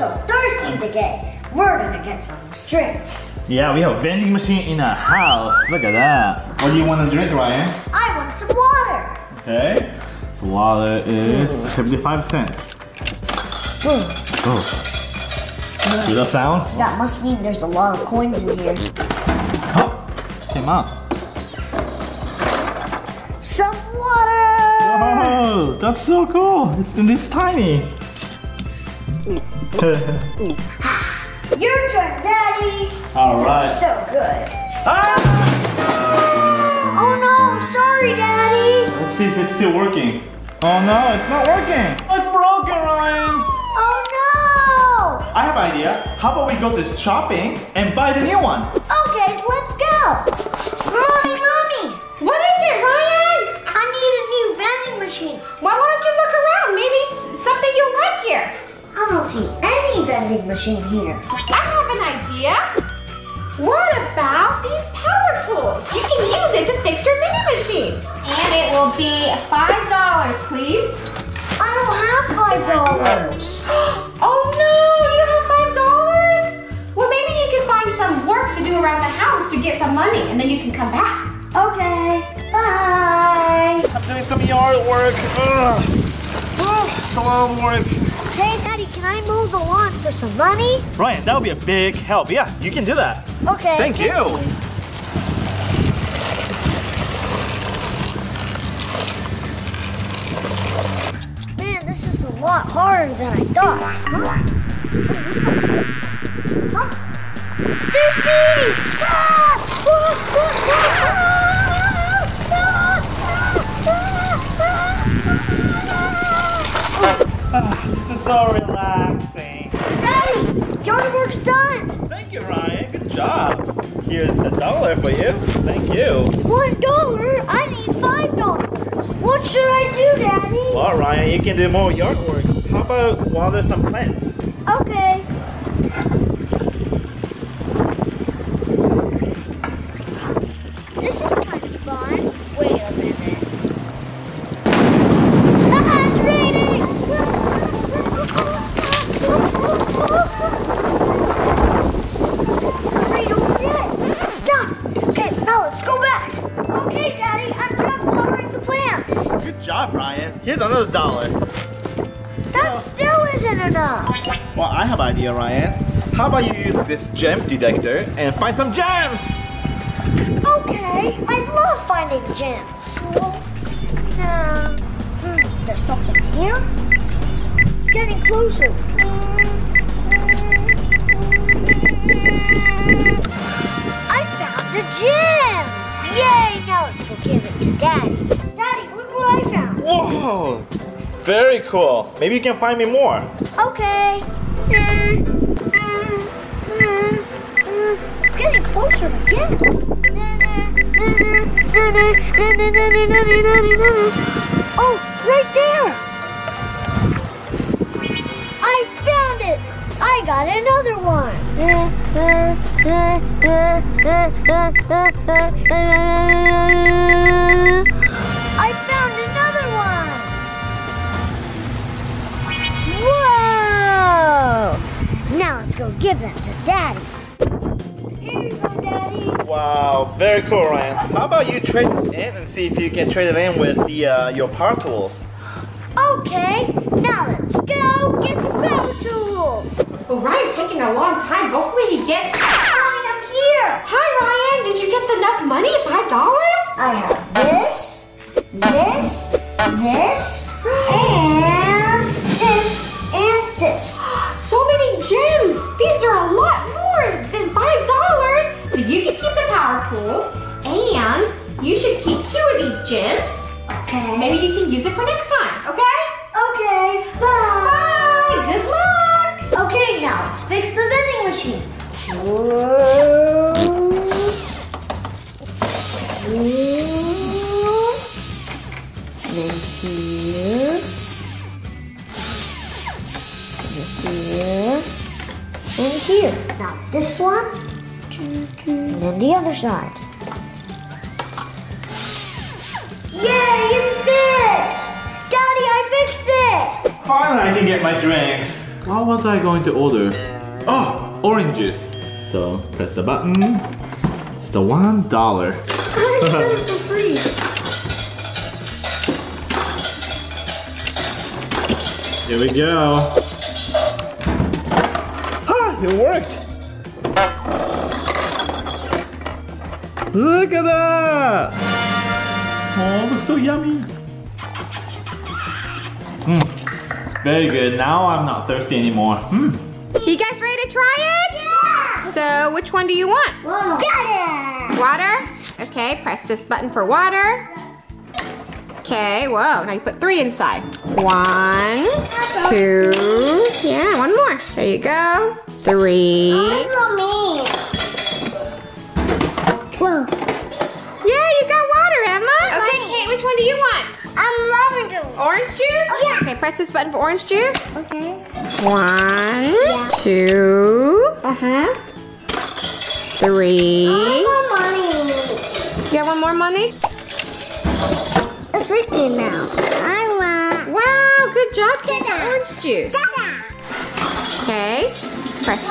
so thirsty today. We're gonna get some drinks. Yeah, we have a vending machine in our house. Look at that. What do you want to drink, Ryan? I want some water. Okay. So water is 75 cents. Oh. See that sound? That must mean there's a lot of coins in here. Oh, came out. Some water. Oh, that's so cool. It's tiny. Your turn, Daddy! Alright. So good. Ah! Oh no, sorry, Daddy! Let's see if it's still working. Oh no, it's not working! It's broken, Ryan! Oh no! I have an idea. How about we go to shopping and buy the new one? Okay, let's go! Mommy, Mommy! What is it, Ryan? I need a new vending machine. Why don't you look around? Maybe something you like here. I don't see any vending machine here. I have an idea. What about these power tools? You can use it to fix your vending machine. And it will be $5, please. I don't have $5. Oh no, you don't have $5? Well, maybe you can find some work to do around the house to get some money, and then you can come back. Okay, bye. I'm doing some yard work. It's a lot of work. Hey, Daddy, can I mow the lawn for some money? Ryan, that would be a big help. Yeah, you can do that. Okay. Thank you. Man, this is a lot harder than I thought. There's bees! This is so relaxing. Daddy, yard work's done. Thank you, Ryan. Good job. Here's $1 for you. Thank you. $1? I need $5. What should I do, Daddy? Well, Ryan, you can do more yard work. How about water some plants? Okay. This is kind of fun. Wait a minute. Here's another $1. That still isn't enough. Well, I have an idea, Ryan. How about you use this gem detector and find some gems? Okay, I love finding gems. There's something here. It's getting closer. I found a gem! Yay! Now let's go give it to Daddy. Whoa! Very cool. Maybe you can find me more. Okay. It's getting closer again. Oh, right there! I found it! I got another one. I found it! Whoa! Now let's go give them to Daddy. Here you go, Daddy. Wow, very cool, Ryan. How about you trade this in and see if you can trade it in with the your power tools? Okay, now let's go get the power tools. Well, Ryan's taking a long time. Hopefully he gets... Ryan, I'm here. Hi, Ryan. Did you get enough money? $5? I have this, and this. And this. So many gems! These are a lot more than $5! So you can keep the power tools, and you should keep 2 of these gems. Okay. Maybe you can use it for next time, okay? Okay, bye! Bye! Good luck! Okay, now let's fix the vending machine. And here. Here and here. Now this one, and then the other side. Yay, it's fixed! Daddy, I fixed it! Finally, I can get my drinks. What was I going to order? Oh, orange juice. So press the button. It's the $1. It's free. Here we go. Ah, it worked. Look at that! Oh, it looks so yummy. It's very good. Now I'm not thirsty anymore. You guys ready to try it? Yeah! So which one do you want? Water! Water? Okay, press this button for water. Okay, whoa, now you put 3 inside. 1, 2, yeah, 1 more. There you go. 3. Whoa. Yeah, you got water, Emma. Okay, Kate, which one do you want? Lavender. Orange juice? Oh, yeah. Okay, press this button for orange juice. Okay. 1, 2. Three. You have 1 more money? It's working now. I want. Wow, good job, Kate. Orange juice. Okay. Press.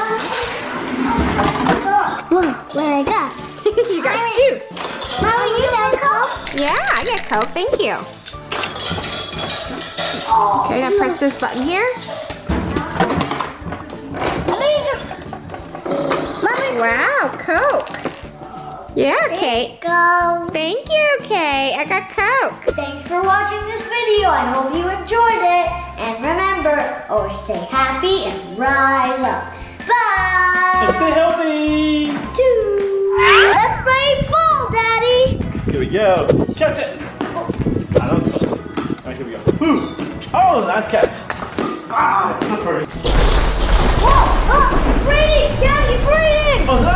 Whoa, where I got? You got juice. Mommy, you got Coke? Yeah, I got Coke. Thank you. Okay, now press this button here. Mommy. Wow, Coke. Yeah, Kate. Thank you, Kate. I got Coke. Thanks for watching this video. I hope you enjoyed it. And remember, always stay happy and rise up. Bye. And stay healthy. Let's play ball, Daddy! Here we go. Catch it! Oh, that was fun. Alright, here we go. Ooh. Oh, nice catch. Ah, it's slippery. Whoa! Oh, Brady! Daddy, Brady! Oh, no!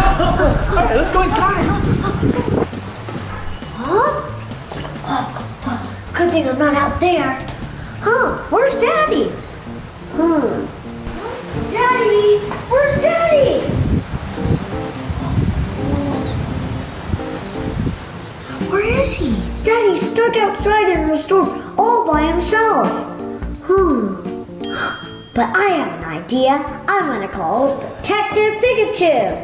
Alright, let's go inside. Huh? Good thing I'm not out there. Huh? Where's Daddy? Daddy! Where's Daddy? Where is he? Daddy's stuck outside in the storm all by himself. But I have an idea. I'm gonna call Detective Pikachu.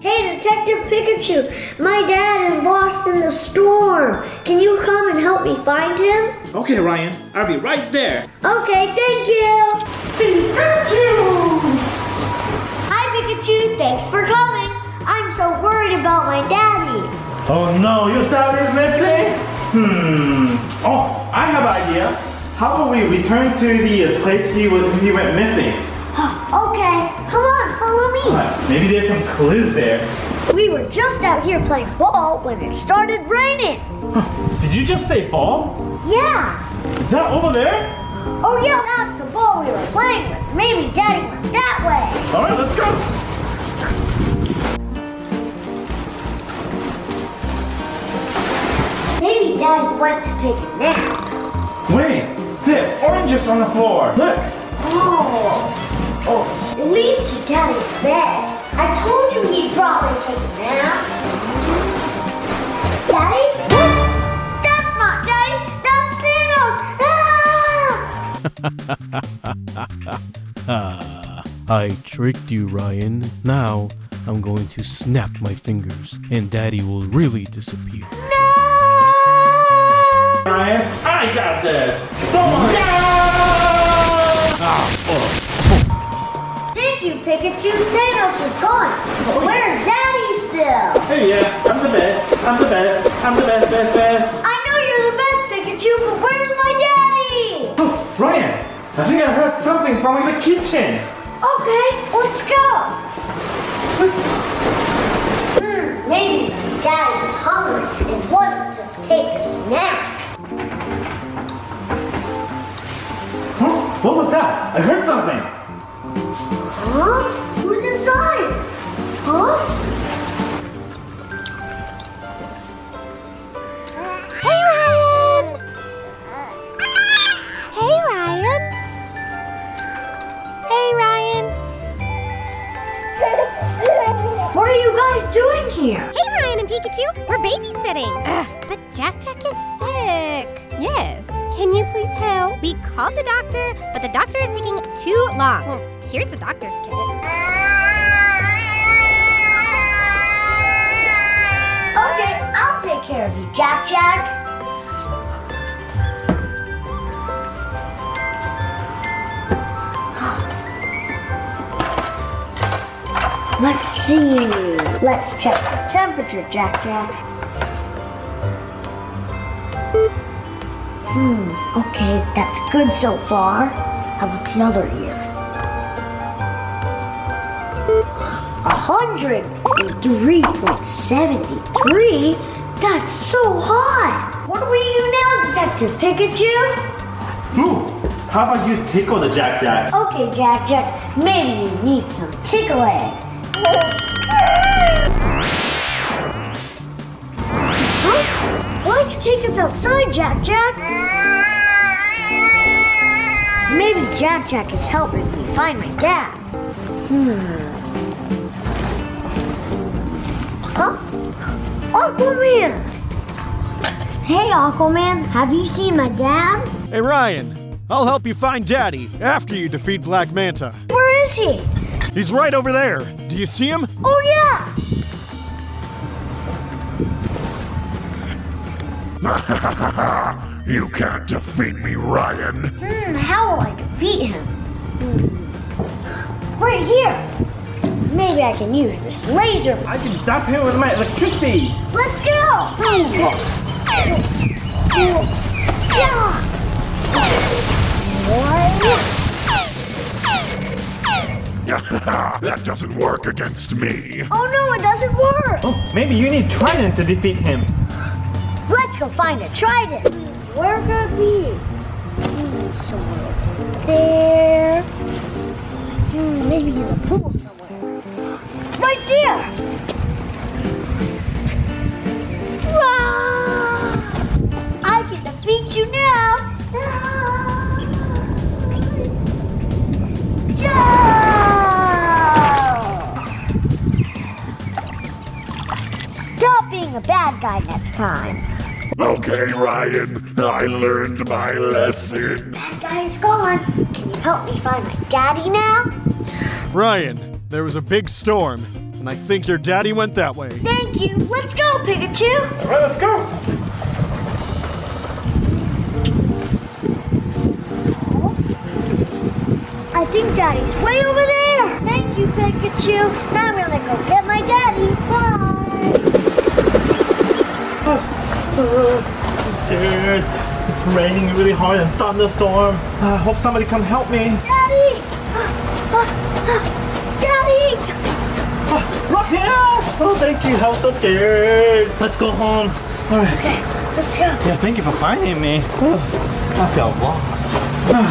Hey, Detective Pikachu, my dad is lost in the storm. Can you come and help me find him? Okay, Ryan, I'll be right there. Okay, thank you. Pikachu! Hi, Pikachu, thanks for coming. I'm so worried about my daddy. Oh no, your dad is missing? Oh, I have an idea. How about we return to the place he went missing? Okay, come on, follow me. Maybe there's some clues there. We were just out here playing ball when it started raining. Did you just say ball? Yeah. Is that over there? Oh yeah, that's the ball we were playing with. Maybe Daddy went that way. Alright, let's go. Maybe Daddy went to take a nap. Wait, there's oranges on the floor. Look. Oh, at least he got his bed. I told you he'd probably take a nap. Daddy? That's not Daddy. That's Thanos. I tricked you, Ryan. Now I'm going to snap my fingers, and Daddy will really disappear. Ryan, I got this! Someone Thank you, Pikachu. Thanos is gone. But where's Daddy still? Hey, yeah, I'm the best. I'm the best. I'm the best. I know you're the best, Pikachu, but where's my Daddy? Oh, Ryan, I think I heard something from the kitchen. Okay, let's go. Maybe Daddy was hungry and wanted to take a snack. What was that? I heard something. Who's inside? Hey, Ryan. Hey, Ryan. Hey, Ryan. What are you guys doing here? Hey, Ryan and Pikachu. We're babysitting. But Jack-Jack is sick. Yes. Can you please help? We called the doctor, but the doctor is taking too long. Well, here's the doctor's kit. Okay, I'll take care of you, Jack. Let's see. Let's check the temperature, Jack. Okay, that's good so far. How about the other ear? 103.73? That's so hot! What do we do now, Detective Pikachu? Ooh, how about you tickle the Jack? Okay, Jack, maybe you need some tickling. Huh? Why don't you take us outside, Jack? Maybe Jack is helping me find my dad. Huh? Aquaman! Hey, Aquaman, have you seen my dad? Hey, Ryan, I'll help you find Daddy after you defeat Black Manta. Where is he? He's right over there. Do you see him? Oh, yeah! You can't defeat me, Ryan. How will I defeat him? Right here. Maybe I can use this laser. I can zap him with my electricity. Let's go! Yeah. That doesn't work against me. Oh no, it doesn't work! Oh, maybe you need Trident to defeat him. Let's go find a Trident. Where could it be? Somewhere there. Maybe in the pool somewhere. Right there! Wow! I can defeat you now! Yeah! A bad guy next time. Okay, Ryan, I learned my lesson. Bad guy is gone. Can you help me find my daddy now? Ryan, there was a big storm, and I think your daddy went that way. Thank you. Let's go, Pikachu. All right, let's go. I think Daddy's way over there. Thank you, Pikachu. Now I'm gonna go get my daddy. Bye. I'm scared. It's raining really hard and thunderstorm. I hope somebody come help me. Daddy! Daddy! Rock Hill! Oh, thank you. I was so scared. Let's go home. All right. Okay, let's go. Yeah, thank you for finding me. I felt lost.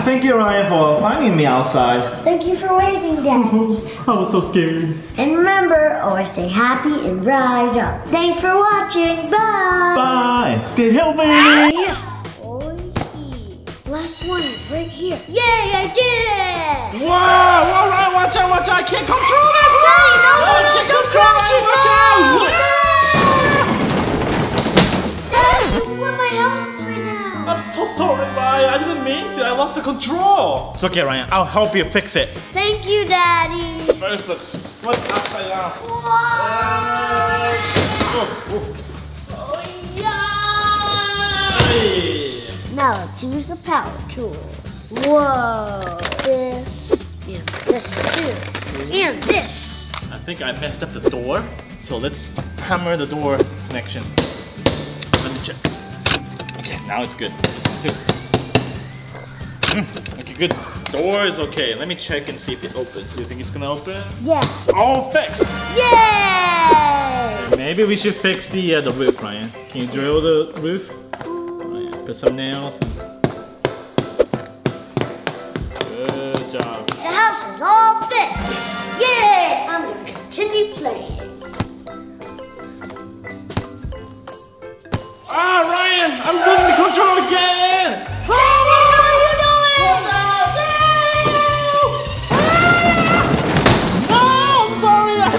Thank you, Ryan, for finding me outside. Thank you for waiting, Daddy. I was so scared. And remember, always stay happy and rise up. Thanks for watching. Bye. Bye. Stay healthy. Last one is right here. Yay, I did it. Wow. All right, watch out. I can't control this. Daddy, no, I can't control it. Watch out. Daddy, what my house? I'm so sorry, Ryan. I didn't mean to. I lost the control. It's okay, Ryan. I'll help you fix it. Thank you, Daddy. First, let's flip upside down. Whoa! Now let's use the power tools. Whoa! This and this too, and this. I think I messed up the door, so let's hammer the door connection. Let me check. Okay, now it's good. Okay, good. Door is okay. Let me check and see if it opens. Do you think it's gonna open? Yeah. All fixed. Yay! Okay, maybe we should fix the roof, Ryan. Can you drill the roof? Right, put some nails. Good job. The house is all fixed. Yes. Yay! I'm gonna continue playing. Ah, Ryan! I'm losing the control again! Ryan, how are you doing? No! I'm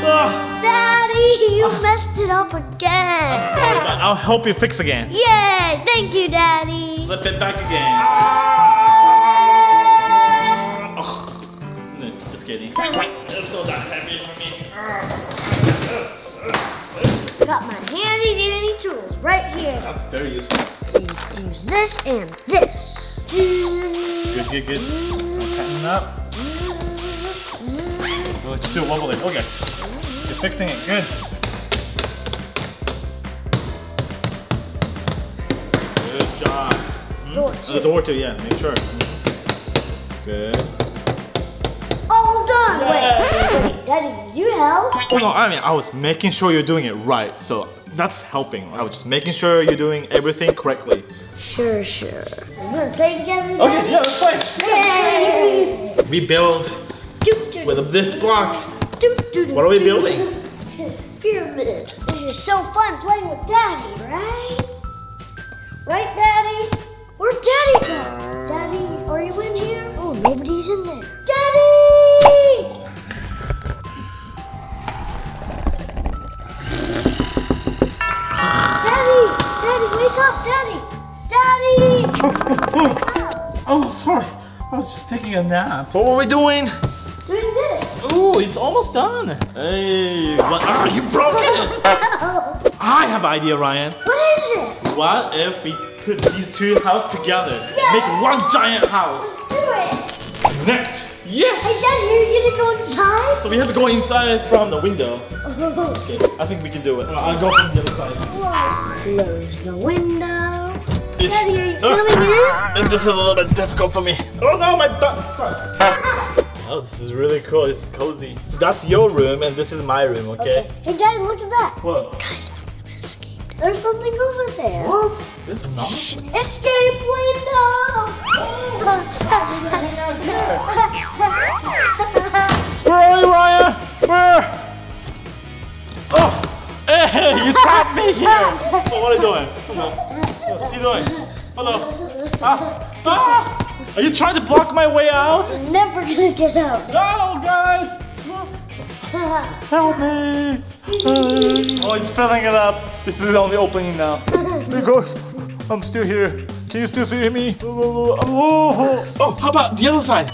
sorry! Daddy, you messed it up again. I'll help you fix again. Yay! Thank you, Daddy. Flip it back again. Oh, just kidding. It's still not heavy for me. Got my handy dandy tools right here. That's very useful. So you can use this and this. Good, good, good. Catching up. Well, it's still wobbly. Okay. You're fixing it. Good. Good job. Door two. The door too, yeah. Make sure. Good. All done. Yay. Wait, Daddy, did you help? No, I mean, I was making sure you're doing it right. So that's helping. I was just making sure you're doing everything correctly. Sure, sure. We're gonna play together. Okay, yeah, let's play. Yay! We build. With this block, what are we building? Pyramid. This is so fun playing with Daddy, right? Right, Daddy? Where'd Daddy go? Daddy, are you in here? Oh, nobody's in there. Daddy! Daddy! Daddy, wake up, Daddy! Daddy! Oh, sorry. I was just taking a nap. What were we doing? Doing this. Ooh, it's almost done. Hey, what? Ah, you broke it. No. I have an idea, Ryan. What is it? What if we put these two houses together? Yeah. Make one giant house. Let's do it. Connect. Yes. Hey, Dad, you're gonna go inside? So we have to go inside from the window. Okay, I think we can do it. I'll go from the other side. Close the window. Daddy, are you coming in? This is a little bit difficult for me. Oh no, my butt. Oh, this is really cool. It's cozy. So that's your room and this is my room, okay? Hey, Daddy, look at that. What? Guys, I'm gonna escape. There's something over there. What? This is not. Escape window! Where are you, Ryan? Where? Oh! Hey, you trapped me here! Oh, what are you doing? Hello. What are you doing? Hello. Ah! Ah! Are you trying to block my way out? I'm never gonna get out. No, guys! Help me! Oh, it's filling it up. This is the only opening now. There you go. I'm still here. Can you still see me? Oh, how about the other side?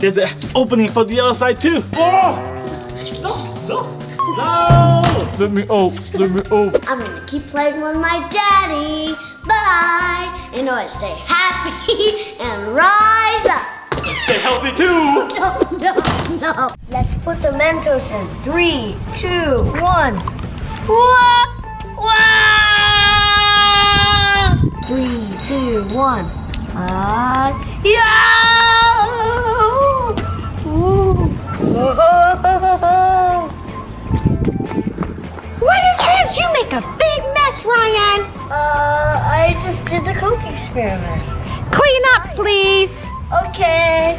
There's an opening for the other side too. Oh! No, no, no! Let me out, let me out. I'm gonna keep playing with my daddy. Bye! And always stay happy and rise up. And stay healthy too! No, no, no. Let's put the Mentos in. 3, 2, 1. Whoa! Whoa! 3, 2, 1. Yeah! Whoa! What is this? You make a big mess, Ryan. I just did the Coke experiment. Clean up, please. Okay.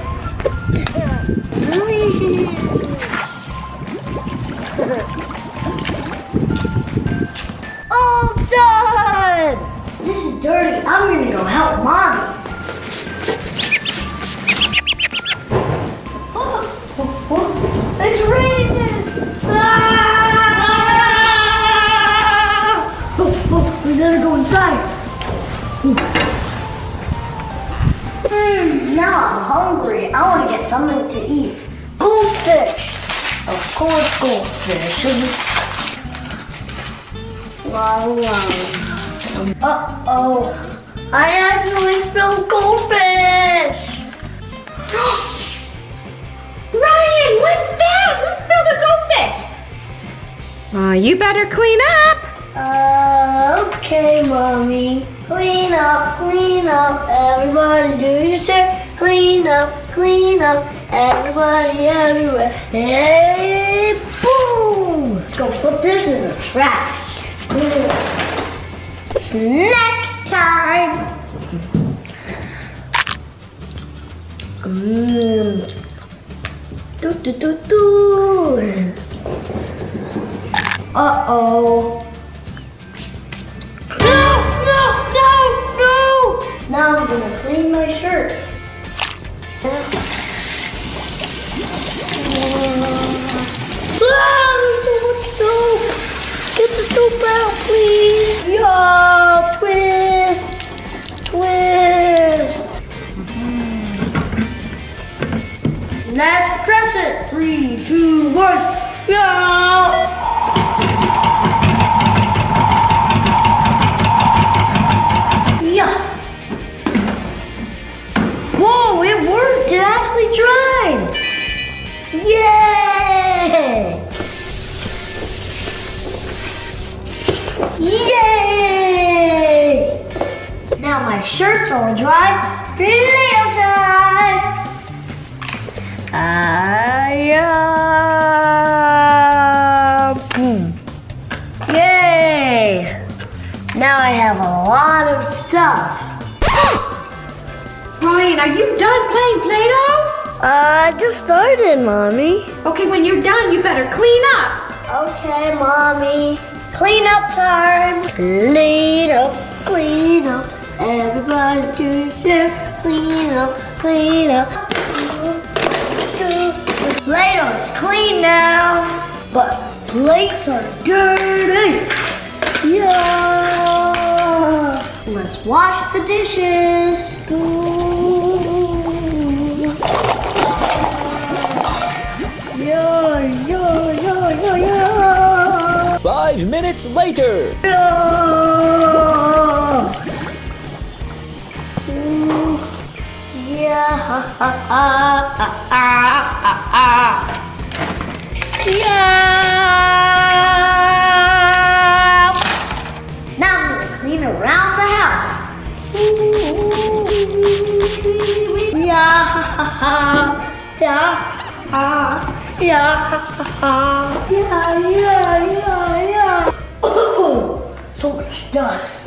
All done. This is dirty. I'm gonna go help Mommy. Oh, it's raining. Ah! We better go inside. Now I'm hungry. I want to get something to eat. Goldfish. Of course, goldfish. Uh-oh. I actually spilled goldfish. Ryan, what's that? Who spilled the goldfish? You better clean up. Okay, Mommy. Clean up, everybody do your share. Clean up, everybody everywhere. Hey, boom! Let's go put this in the trash. Snack time! Uh-oh. Now I'm gonna clean my shirt. So much soap. Get the soap out, please. Yeah, please. Let's press it. 3, 2, 1. No! Yay! Now my shirt's all dry. Play-Doh time! Boom! Yay! Now I have a lot of stuff. Ryan, are you done playing Play-Doh? I just started, Mommy. Okay, when you're done, you better clean up. Okay, Mommy. Clean up time! Clean up, clean up. Everybody do share. Clean up, clean up. Play-Doh's clean now, but plates are dirty. Yeah! Let's wash the dishes. Yeah, yeah, yeah, yeah, yeah. 5 minutes later. Yeah. Now I'm gonna clean around the house. Oh, so much dust.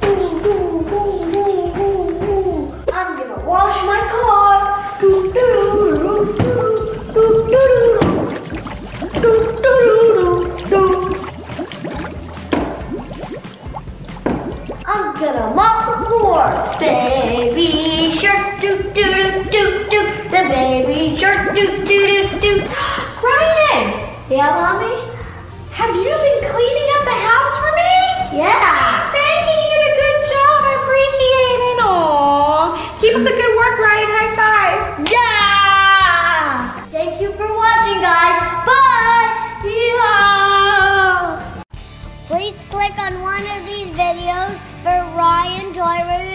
I'm gonna wash my car. I'm gonna mop the floor. Baby shark, do do do do. The baby shark, do do do do. Ryan. Yeah, Mommy. Have you been cleaning up the house for me? Yeah. Thank you. You did a good job. I appreciate it. Aww. Keep up the good work, Ryan. High five. Yeah. Thank you for watching, guys. Bye. Yeah. Please click on one of these videos for Ryan Toy Review.